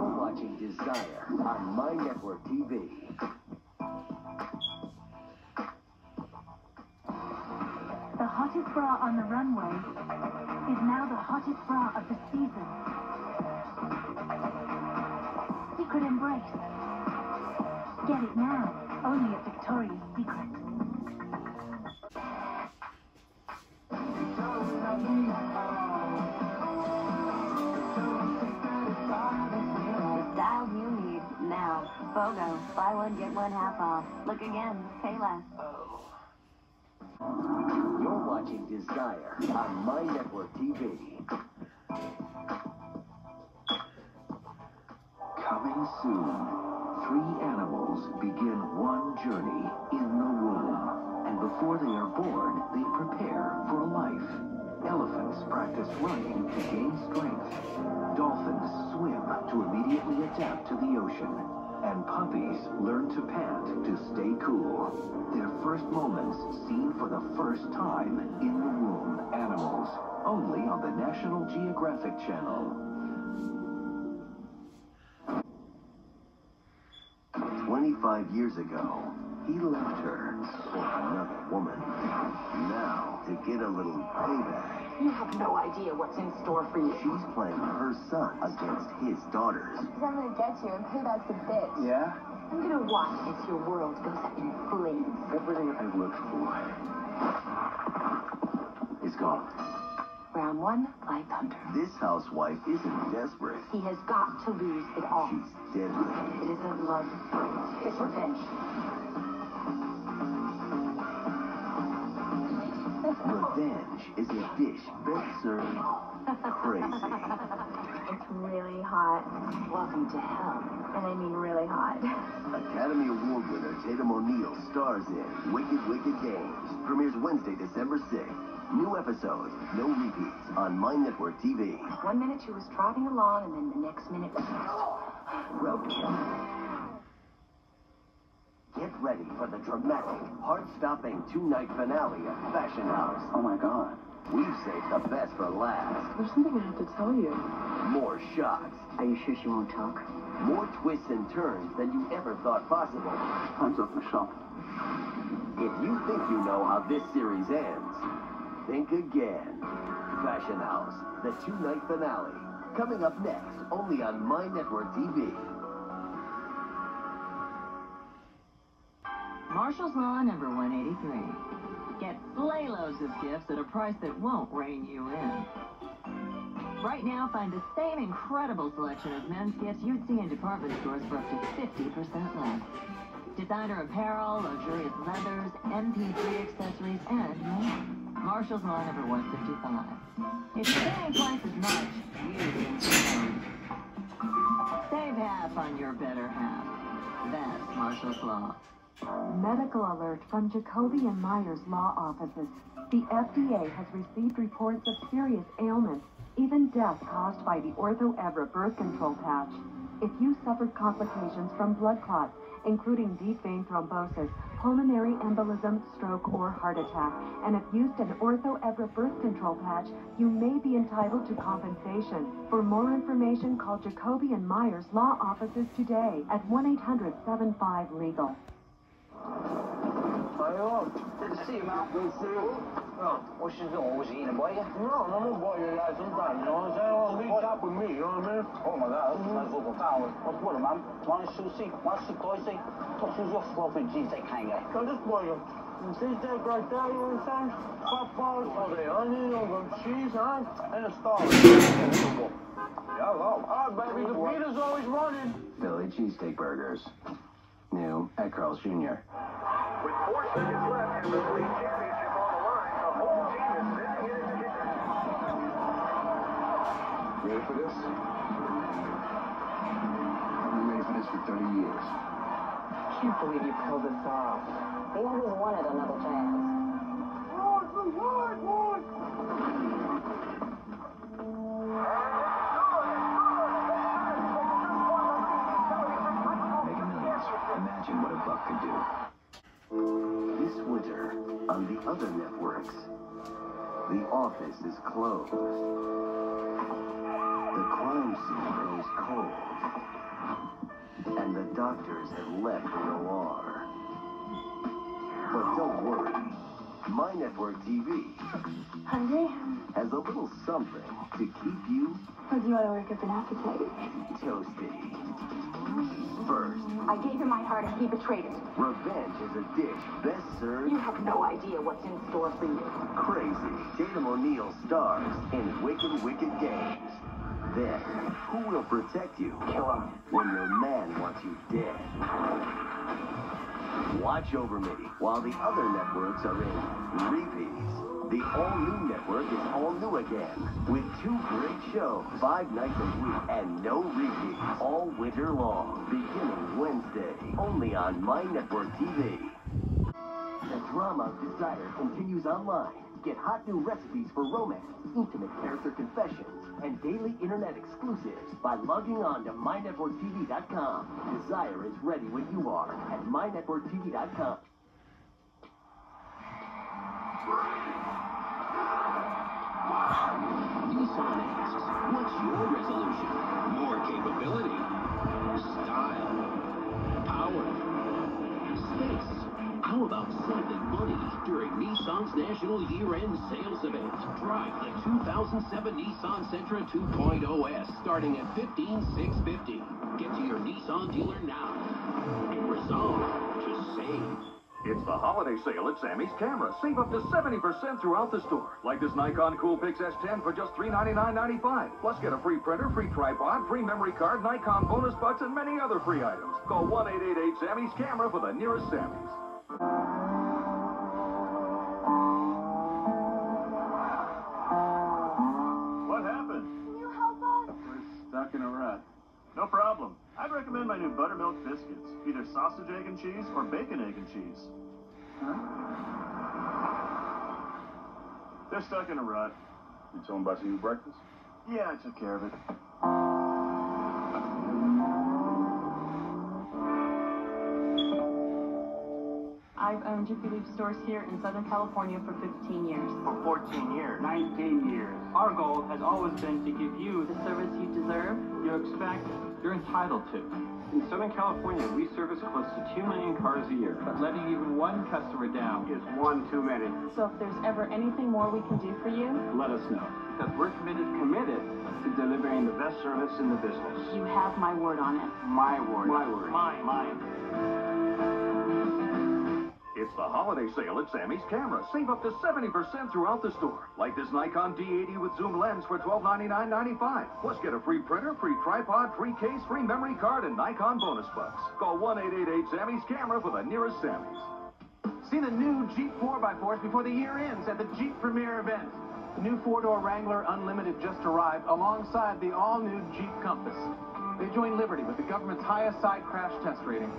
You're watching Desire on My Network TV. The hottest bra on the runway is now the hottest bra of the season. Secret Embrace. Get it now, only at Victoria's Secret. BOGO, buy one, get one half off. Look again, pay less. Oh. You're watching Desire on My Network TV. Coming soon, 3 animals begin one journey in the womb. And before they are born, they prepare for life. Elephants practice running to gain strength. Dolphins swim to immediately adapt to the ocean. And puppies learn to pant to stay cool. Their first moments seen for the first time in the womb, Animals, only on the National Geographic Channel. "25 years ago, he left her for another woman. Now, to get a little payback..." "You have no idea what's in store for you." "She's playing her son against his daughters. Because I'm gonna get you and pay back the bitch." "Yeah?" "I'm gonna watch as your world goes up in flames." "Everything I've looked for is gone." "Round one, life hunter." "This housewife isn't desperate." "He has got to lose it all." "She's deadly." "It isn't love, it's revenge." "Revenge is a dish best served crazy." "It's really hot." "Welcome to hell." "And I mean really hot." Academy Award winner Tatum O'Neal stars in Wicked Wicked Games. Premieres Wednesday, December 6th. New episodes, no repeats, on My Network TV. One minute she was trotting along, and then the next minute... roadkill. Get ready for the dramatic, heart-stopping two-night finale of Fashion House. Oh my God. We've saved the best for last. There's something I have to tell you. More shocks. "Are you sure she won't talk?" More twists and turns than you ever thought possible. Time's up, Michelle. If you think you know how this series ends, think again. Fashion House, the two-night finale. Coming up next, only on My Network TV. Marshall's Law number 183. Get playloads of gifts at a price that won't rein you in. Right now, find the same incredible selection of men's gifts you'd see in department stores for up to 50% less. Designer apparel, luxurious leathers, MP3 accessories, and more. Marshall's Law number 155. If you're paying twice as much, you're getting cheaper. Save half on your better half. That's Marshall's Law. Medical alert from Jacoby and Myers law offices. The FDA has received reports of serious ailments, even death caused by the Ortho Evra birth control patch. If you suffered complications from blood clots, including deep vein thrombosis, pulmonary embolism, stroke, or heart attack, and have used an Ortho Evra birth control patch, you may be entitled to compensation. For more information, call Jacoby and Myers law offices today at 1-800-75-LEGAL. "Hello, good to see you, Matt." "Good to see you." "Oh, what you doing? Was you eating a boy?" "No, I'm gonna buy you guys sometime, you know what I'm saying? Well, meet up with me, you know what I mean?" "Oh my God, that's nice little tower. What's with it, man? One sushi, one sushi, two sushi, your floppy jeans, they can't get." "So just buy you. You see that right there, you know what I'm saying? Popeyes, all the onion, all the cheese, huh? And a star." "Hello." "All right, baby, the pita's always running." Philly cheesesteak burgers. New at Carl's Jr. With 4 seconds left and the league championship on the line, the whole team is sitting in its kitchen. Ready for this? I've been ready for this for 30 years. I can't believe you pulled this off. They always wanted another chance. Imagine what a buck could do. This winter, on the other networks, The Office is closed. The crime scene grows cold. doctors had left the OR. But don't worry, My Network TV has a little something to keep you... Or do you want to work up an appetite? Toasty. First... I gave him my heart and he betrayed it. Revenge is a dish best served... You have no idea what's in store for you. Crazy Tatum O'Neal stars in Wicked Wicked Games. Then, who will protect you? Kill him. When your man wants you dead. Watch over me while the other networks are in repeats. The all-new network is all-new again, with two great shows, 5 nights a week, and no repeats, all winter long, beginning Wednesday, only on My Network TV. The drama of Desire continues online. Get hot new recipes for romance, intimate character confessions, and daily internet exclusives by logging on to MyNetworkTV.com. Desire is ready when you are at MyNetworkTV.com. Nissan asks, what's your resolution? More capability, style, power, space. How about saving money during Nissan's national year-end sales event? Drive the 2007 Nissan Sentra 2.0S starting at $15,650. Get to your Nissan dealer now and resolve to save. It's the holiday sale at Sammy's Camera. Save up to 70% throughout the store. Like this Nikon Coolpix S10 for just $399.95. Plus get a free printer, free tripod, free memory card, Nikon bonus bucks, and many other free items. Call 1-888-SAMMY'S Camera for the nearest Sammy's. What happened? Can you help us? We're stuck in a rut. No problem. I'd recommend my new buttermilk biscuits. Either sausage, egg, and cheese, or bacon, egg, and cheese. Huh? They're stuck in a rut. You told them about your new breakfast? Yeah, I took care of it. I've owned Jiffy Lube stores here in Southern California for 15 years. For 14 years. 19 years. Our goal has always been to give you the service you deserve, you expect, you're entitled to. In Southern California, we service close to 2 million cars a year, but letting even one customer down is one too many. So if there's ever anything more we can do for you, let us know. Because we're committed to delivering the best service in the business. You have my word on it. My word. My word. Mine. It's the holiday sale at Sammy's Camera. Save up to 70% throughout the store. Like this Nikon D80 with zoom lens for $1299.95. Plus get a free printer, free tripod, free case, free memory card, and Nikon bonus bucks. Call 1-888-SAMMY'S Camera for the nearest Sammy's. See the new Jeep 4x4s before the year ends at the Jeep Premier event. The new 4-door Wrangler Unlimited just arrived alongside the all-new Jeep Compass. They join Liberty with the government's highest side crash test rating.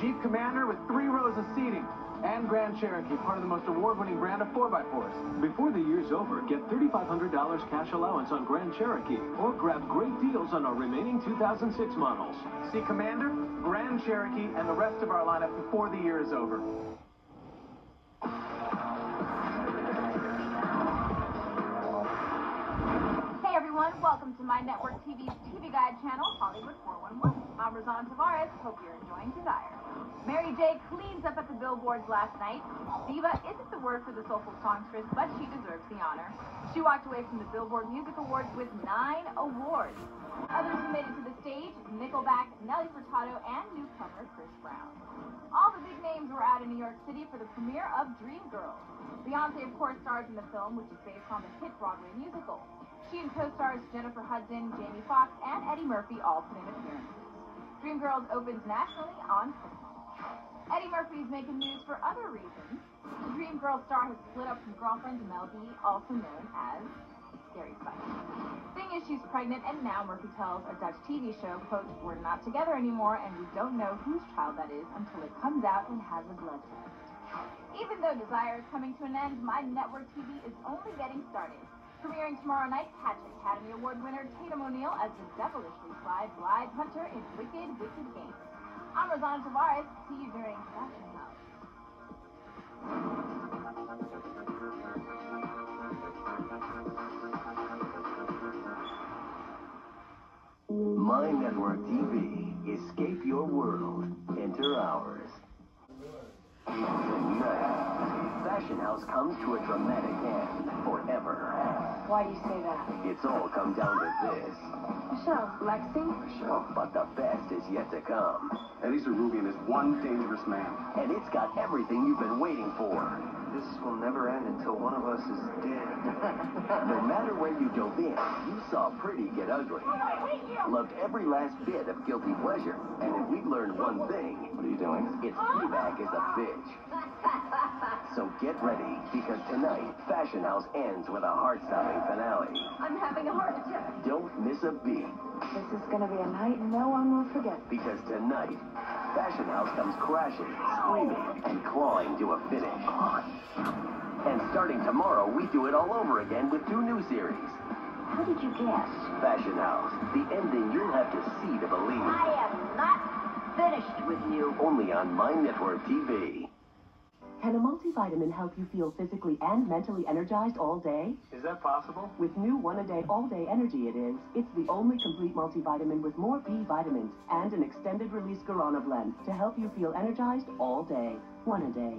Jeep Commander with 3 rows of seating. And Grand Cherokee, part of the most award-winning brand of 4x4s. Before the year's over, get $3,500 cash allowance on Grand Cherokee, or grab great deals on our remaining 2006 models. See Commander, Grand Cherokee, and the rest of our lineup before the year is over. Hey everyone, welcome to My Network TV's TV Guide Channel, Hollywood 411. I'm Rosanna Tavarez, hope you're enjoying Desire. Mary J. cleans up at the Billboards last night. Diva isn't the word for the soulful songstress, but she deserves the honor. She walked away from the Billboard Music Awards with 9 awards. Others who made it to the stage, Nickelback, Nelly Furtado, and newcomer Chris Brown. All the big names were out in New York City for the premiere of Dreamgirls. Beyonce, of course, stars in the film, which is based on the hit Broadway musical. She and co-stars Jennifer Hudson, Jamie Foxx, and Eddie Murphy all put in appearances. Dreamgirls opens nationally on Christmas. Eddie Murphy's making news for other reasons. The Dreamgirls star has split up from girlfriend Mel B, also known as Scary Spice. Thing is, she's pregnant, and now Murphy tells a Dutch TV show, quote, "We're not together anymore, and we don't know whose child that is until it comes out and has a blood test." Even though Desire is coming to an end, My Network TV is only getting started. Premiering tomorrow night, catch Academy Award winner Tatum O'Neal as the devilishly sly bride hunter in Wicked Wicked Games. I'm Rosanna Tavarez. See you during Fashion House. My Network TV. Escape your world. Enter ours. Tonight, Fashion House comes to a dramatic end forever. Why do you say that? It's all come down to this. Michelle, Lexi? Michelle, but the best is yet to come. Eddie Zerubian is one dangerous man. And it's got everything you've been waiting for. This will never end until one of us is dead. No matter where you dove in, you saw pretty get ugly. Oh, I hate you. Loved every last bit of guilty pleasure. And if we've learned one thing... What are you doing? It's Fleabag is a bitch. So get ready, because tonight, Fashion House ends with a heart-stopping finale. I'm having a heart attack. Don't miss a beat. This is going to be a night no one will forget. Because tonight, Fashion House comes crashing, screaming, and clawing to a finish. And starting tomorrow, we do it all over again with two new series. How did you guess? Fashion House, the ending you'll have to see to believe. I am not finished with you. Only on My Network TV. Can a multivitamin help you feel physically and mentally energized all day? Is that possible? With new One-A-Day All-Day Energy it is. It's the only complete multivitamin with more B vitamins and an extended-release guarana blend to help you feel energized all day. One-A-Day.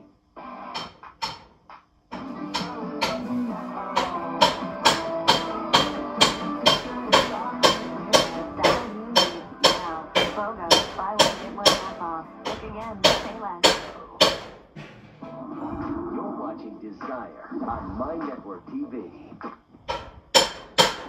Desire on My Network TV.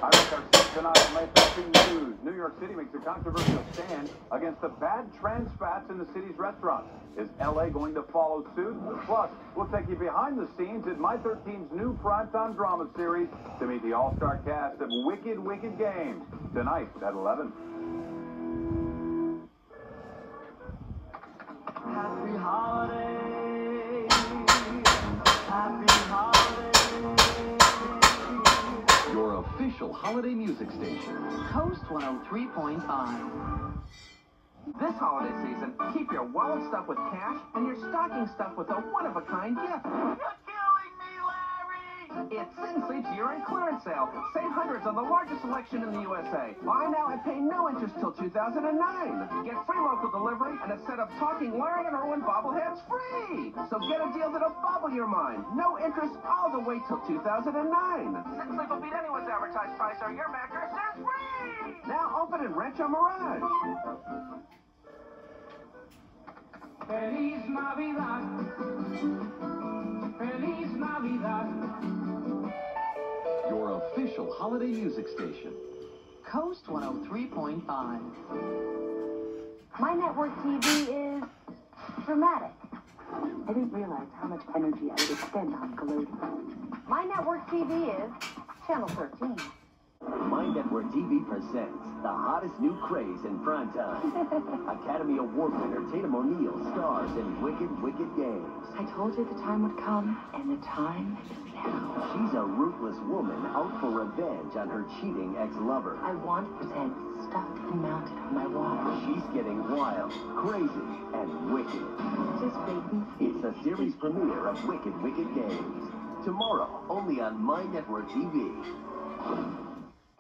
Our next tonight on late fashion news. New York City makes a controversial stand against the bad trans fats in the city's restaurants. Is LA going to follow suit? Plus, we'll take you behind the scenes at My13's new primetime drama series to meet the all-star cast of Wicked Wicked Games tonight at 11. Happy holidays. Your official holiday music station, Coast 103.5. This holiday season, keep your wallet stuffed with cash and your stocking stuffed with a one-of-a-kind gift. You're killing me, Larry! It's Sin's year-end clearance sale. Save hundreds on the largest selection in the USA. Buy now and pay no interest till 2009. Get free local delivery and a set of talking Larry and Irwin bobbleheads free. So get a deal that'll boggle your mind. No interest all the way till 2009. Six will beat anyone's advertised price, or your mattress is free. Now open and wrench a Mirage. Feliz Navidad. Feliz Navidad. Your official holiday music station, Coast 103.5. My Network TV is dramatic. I didn't realize how much energy I would expend on colluding. My Network TV is Channel 13. My Network TV presents the hottest new craze in primetime. Academy Award winner Tatum O'Neal stars in Wicked Wicked Games. I told you the time would come, and the time is now. She's a ruthless woman out for revenge on her cheating ex-lover. I want his head stuffed and mounted on my wall. She's getting wild, crazy, and wicked. Just waiting. It's the series premiere of Wicked Wicked Games. Tomorrow, only on My Network TV.